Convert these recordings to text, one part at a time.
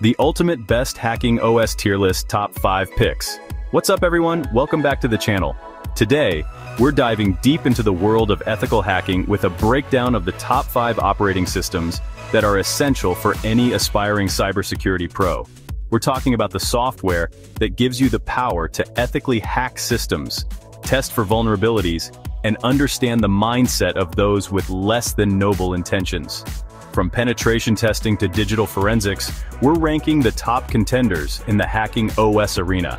The ultimate best hacking OS tier list top 5 picks. What's up everyone, welcome back to the channel. Today, we're diving deep into the world of ethical hacking with a breakdown of the top 5 operating systems that are essential for any aspiring cybersecurity pro. We're talking about the software that gives you the power to ethically hack systems, test for vulnerabilities, and understand the mindset of those with less than noble intentions. From penetration testing to digital forensics, we're ranking the top contenders in the hacking OS arena.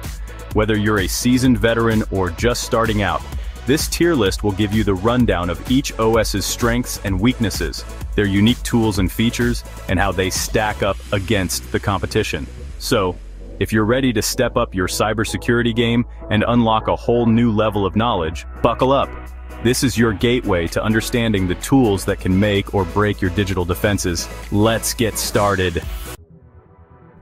Whether you're a seasoned veteran or just starting out, this tier list will give you the rundown of each OS's strengths and weaknesses, their unique tools and features, and how they stack up against the competition. So, if you're ready to step up your cybersecurity game and unlock a whole new level of knowledge, buckle up. This is your gateway to understanding the tools that can make or break your digital defenses. Let's get started.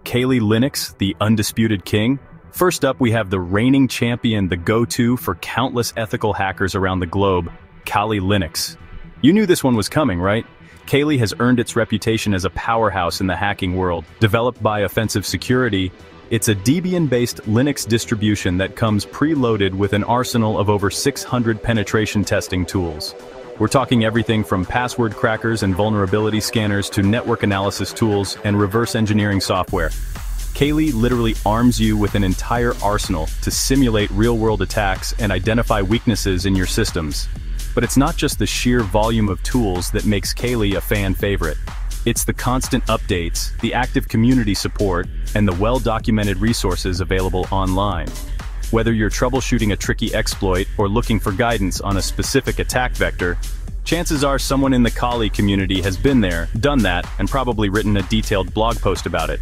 Kali Linux, the undisputed king. First up, we have the reigning champion, the go-to for countless ethical hackers around the globe, Kali Linux. You knew this one was coming, right? Kali has earned its reputation as a powerhouse in the hacking world. Developed by Offensive Security, it's a Debian-based Linux distribution that comes preloaded with an arsenal of over 600 penetration testing tools. We're talking everything from password crackers and vulnerability scanners to network analysis tools and reverse engineering software. Kali literally arms you with an entire arsenal to simulate real-world attacks and identify weaknesses in your systems. But it's not just the sheer volume of tools that makes Kali a fan favorite. It's the constant updates, the active community support, and the well-documented resources available online. Whether you're troubleshooting a tricky exploit or looking for guidance on a specific attack vector, chances are someone in the Kali community has been there, done that, and probably written a detailed blog post about it.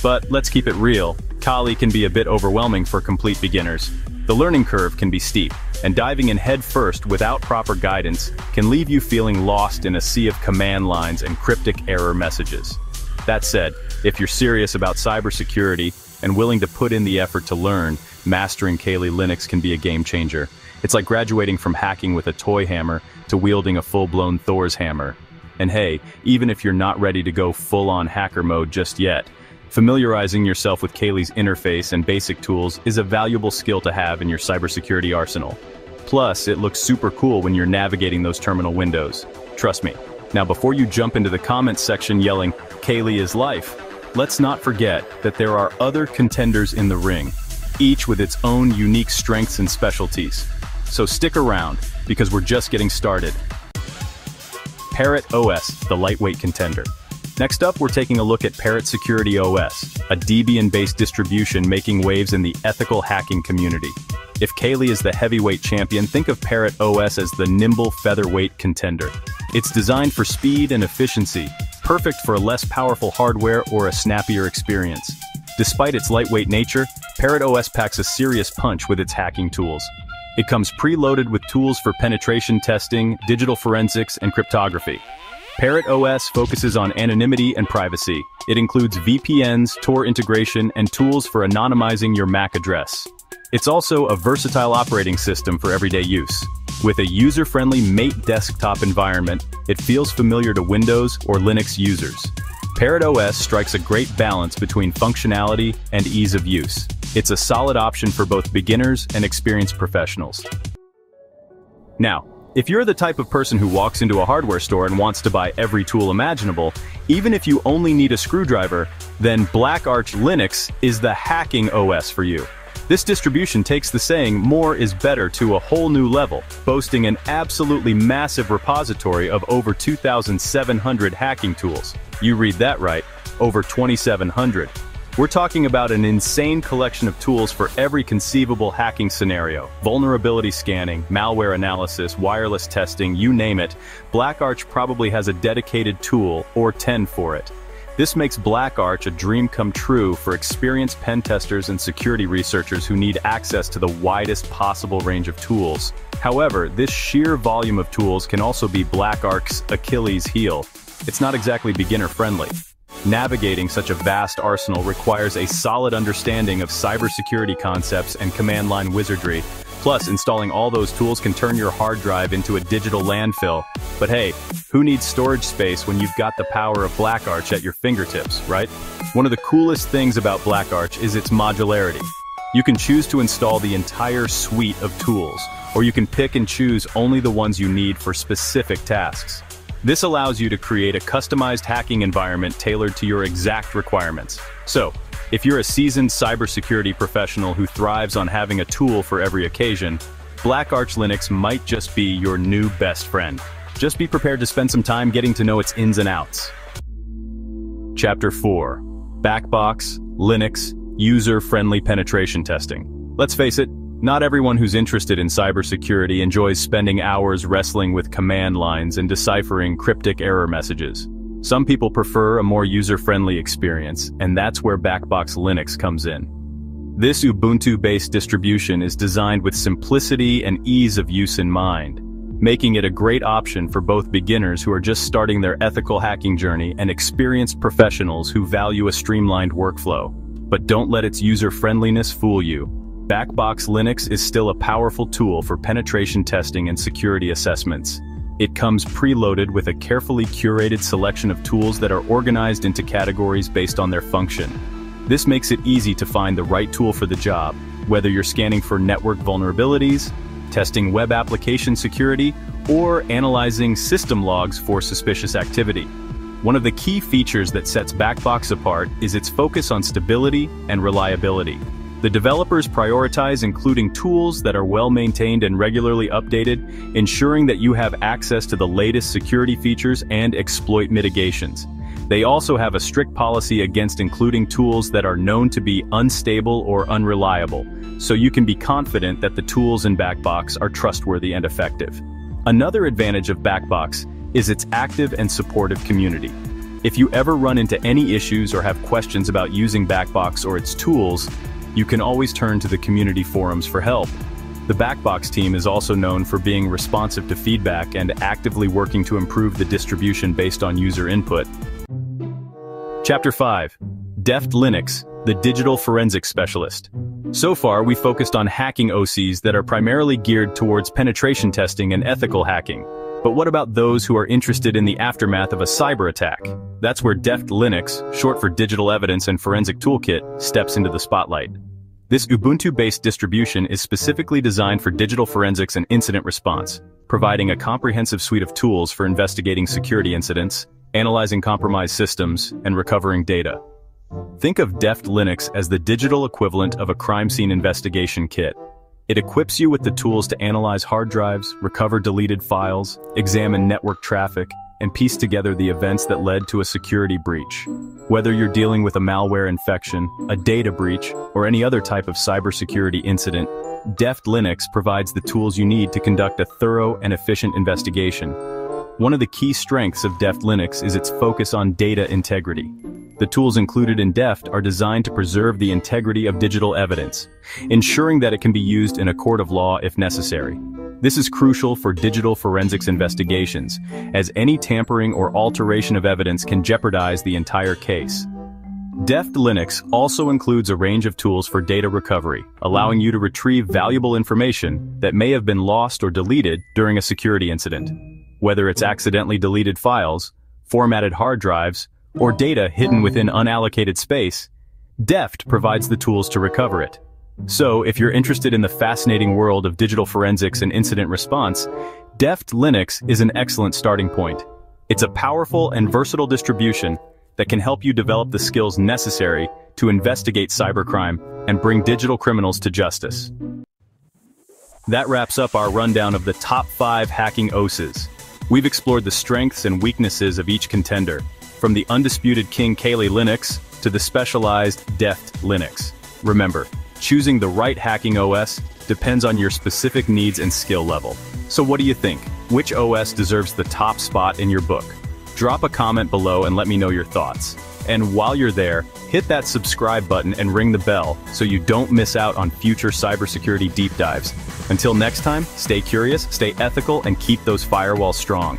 But let's keep it real, Kali can be a bit overwhelming for complete beginners. The learning curve can be steep, and diving in headfirst without proper guidance can leave you feeling lost in a sea of command lines and cryptic error messages. That said, if you're serious about cybersecurity and willing to put in the effort to learn, mastering Kali Linux can be a game changer. It's like graduating from hacking with a toy hammer to wielding a full-blown Thor's hammer. And hey, even if you're not ready to go full-on hacker mode just yet, familiarizing yourself with Kali's interface and basic tools is a valuable skill to have in your cybersecurity arsenal. Plus, it looks super cool when you're navigating those terminal windows. Trust me. Now, before you jump into the comments section yelling, "Kali is life," let's not forget that there are other contenders in the ring, each with its own unique strengths and specialties. So stick around, because we're just getting started. Parrot OS, the lightweight contender. Next up, we're taking a look at Parrot Security OS, a Debian-based distribution making waves in the ethical hacking community. If Kali is the heavyweight champion, think of Parrot OS as the nimble featherweight contender. It's designed for speed and efficiency, perfect for less powerful hardware or a snappier experience. Despite its lightweight nature, Parrot OS packs a serious punch with its hacking tools. It comes preloaded with tools for penetration testing, digital forensics, and cryptography. Parrot OS focuses on anonymity and privacy. It includes VPNs, Tor integration, and tools for anonymizing your MAC address. It's also a versatile operating system for everyday use. With a user-friendly Mate desktop environment, it feels familiar to Windows or Linux users. Parrot OS strikes a great balance between functionality and ease of use. It's a solid option for both beginners and experienced professionals. Now, if you're the type of person who walks into a hardware store and wants to buy every tool imaginable, even if you only need a screwdriver, then BlackArch Linux is the hacking OS for you. This distribution takes the saying "more is better" to a whole new level, boasting an absolutely massive repository of over 2,700 hacking tools. You read that right, over 2,700. We're talking about an insane collection of tools for every conceivable hacking scenario. Vulnerability scanning, malware analysis, wireless testing, you name it, BlackArch probably has a dedicated tool or 10 for it. This makes BlackArch a dream come true for experienced pen testers and security researchers who need access to the widest possible range of tools. However, this sheer volume of tools can also be BlackArch's Achilles heel. It's not exactly beginner-friendly. Navigating such a vast arsenal requires a solid understanding of cybersecurity concepts and command line wizardry. Plus, installing all those tools can turn your hard drive into a digital landfill. But hey, who needs storage space when you've got the power of BlackArch at your fingertips, right? One of the coolest things about BlackArch is its modularity. You can choose to install the entire suite of tools, or you can pick and choose only the ones you need for specific tasks. This allows you to create a customized hacking environment tailored to your exact requirements. So, if you're a seasoned cybersecurity professional who thrives on having a tool for every occasion, BlackArch Linux might just be your new best friend. Just be prepared to spend some time getting to know its ins and outs. Chapter 4: BackBox Linux User-Friendly Penetration Testing. Let's face it, not everyone who's interested in cybersecurity enjoys spending hours wrestling with command lines and deciphering cryptic error messages. Some people prefer a more user-friendly experience, and that's where BackBox Linux comes in. This Ubuntu-based distribution is designed with simplicity and ease of use in mind, making it a great option for both beginners who are just starting their ethical hacking journey and experienced professionals who value a streamlined workflow. But don't let its user-friendliness fool you. BackBox Linux is still a powerful tool for penetration testing and security assessments. It comes preloaded with a carefully curated selection of tools that are organized into categories based on their function. This makes it easy to find the right tool for the job, whether you're scanning for network vulnerabilities, testing web application security, or analyzing system logs for suspicious activity. One of the key features that sets BackBox apart is its focus on stability and reliability. The developers prioritize including tools that are well-maintained and regularly updated, ensuring that you have access to the latest security features and exploit mitigations. They also have a strict policy against including tools that are known to be unstable or unreliable, so you can be confident that the tools in BackBox are trustworthy and effective. Another advantage of BackBox is its active and supportive community. If you ever run into any issues or have questions about using BackBox or its tools, you can always turn to the community forums for help. The BackBox team is also known for being responsive to feedback and actively working to improve the distribution based on user input. Chapter 5: Deft Linux, the Digital Forensic Specialist. So far, we focused on hacking OCs that are primarily geared towards penetration testing and ethical hacking. But what about those who are interested in the aftermath of a cyber attack? That's where Deft Linux, short for Digital Evidence and Forensic Toolkit, steps into the spotlight. This Ubuntu-based distribution is specifically designed for digital forensics and incident response, providing a comprehensive suite of tools for investigating security incidents, analyzing compromised systems, and recovering data. Think of Deft Linux as the digital equivalent of a crime scene investigation kit. It equips you with the tools to analyze hard drives, recover deleted files, examine network traffic, and piece together the events that led to a security breach. Whether you're dealing with a malware infection, a data breach, or any other type of cybersecurity incident, Deft Linux provides the tools you need to conduct a thorough and efficient investigation. One of the key strengths of Deft Linux is its focus on data integrity. The tools included in Deft are designed to preserve the integrity of digital evidence, ensuring that it can be used in a court of law if necessary. This is crucial for digital forensics investigations, as any tampering or alteration of evidence can jeopardize the entire case. Deft Linux also includes a range of tools for data recovery, allowing you to retrieve valuable information that may have been lost or deleted during a security incident. Whether it's accidentally deleted files, formatted hard drives, or data hidden within unallocated space, Deft provides the tools to recover it. So, if you're interested in the fascinating world of digital forensics and incident response, Deft Linux is an excellent starting point. It's a powerful and versatile distribution that can help you develop the skills necessary to investigate cybercrime and bring digital criminals to justice. That wraps up our rundown of the top 5 hacking OSs. We've explored the strengths and weaknesses of each contender, from the undisputed king Kali Linux to the specialized Deft Linux. Remember, choosing the right hacking OS depends on your specific needs and skill level. So what do you think? Which OS deserves the top spot in your book? Drop a comment below and let me know your thoughts. And while you're there, hit that subscribe button and ring the bell so you don't miss out on future cybersecurity deep dives. Until next time, stay curious, stay ethical, and keep those firewalls strong.